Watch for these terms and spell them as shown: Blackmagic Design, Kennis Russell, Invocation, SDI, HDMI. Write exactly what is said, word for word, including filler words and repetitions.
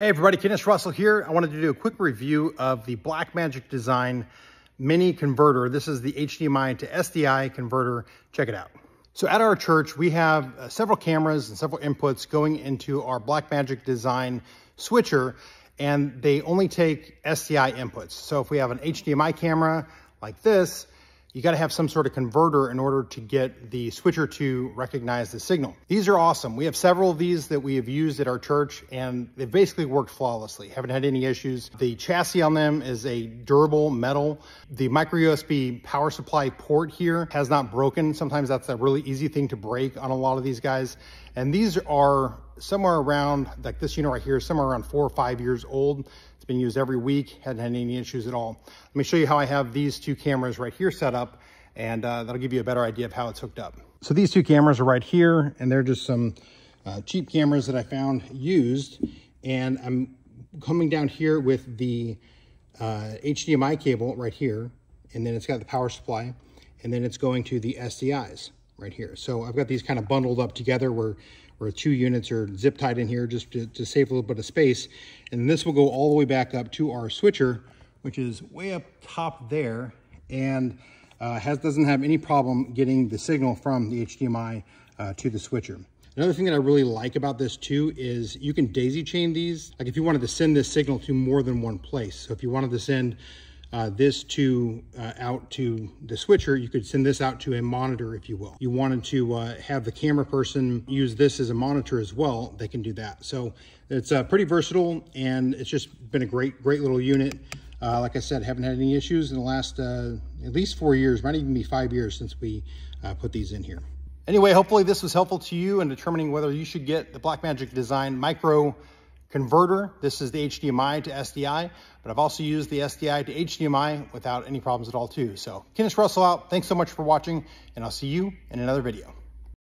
Hey everybody, Kennis Russell here. I wanted to do a quick review of the Blackmagic Design mini converter. This is the H D M I to S D I converter. Check it out. So at our church, we have uh, several cameras and several inputs going into our Blackmagic Design switcher, and they only take S D I inputs. So if we have an H D M I camera like this, you got to have some sort of converter in order to get the switcher to recognize the signal. These are awesome. We have several of these that we have used at our church, and they've basically worked flawlessly. Haven't had any issues. The chassis on them is a durable metal. The micro U S B power supply port here has not broken. Sometimes that's a really easy thing to break on a lot of these guys. And these are somewhere around, like this unit right here, somewhere around four or five years old. It's been used every week, hadn't had any issues at all. Let me show you how I have these two cameras right here set up, and uh, that'll give you a better idea of how it's hooked up. So these two cameras are right here, and they're just some uh, cheap cameras that I found used. And I'm coming down here with the uh, H D M I cable right here, and then it's got the power supply, and then it's going to the S D Is right here. So I've got these kind of bundled up together where where two units are zip tied in here just to, to save a little bit of space. And this will go all the way back up to our switcher, which is way up top there, and uh, has doesn't have any problem getting the signal from the H D M I uh, to the switcher. Another thing that I really like about this too is you can daisy chain these. Like if you wanted to send this signal to more than one place. So if you wanted to send Uh, this to uh, out to the switcher, you could send this out to a monitor, if you will. You wanted to uh, have the camera person use this as a monitor as well, they can do that. So it's uh, pretty versatile, and it's just been a great, great little unit. Uh, like I said, haven't had any issues in the last uh, at least four years, might even be five years since we uh, put these in here. Anyway, hopefully this was helpful to you in determining whether you should get the Blackmagic Design micro converter. This is the H D M I to S D I, but I've also used the S D I to H D M I without any problems at all too. So Kennis Russell out. Thanks so much for watching, and I'll see you in another video.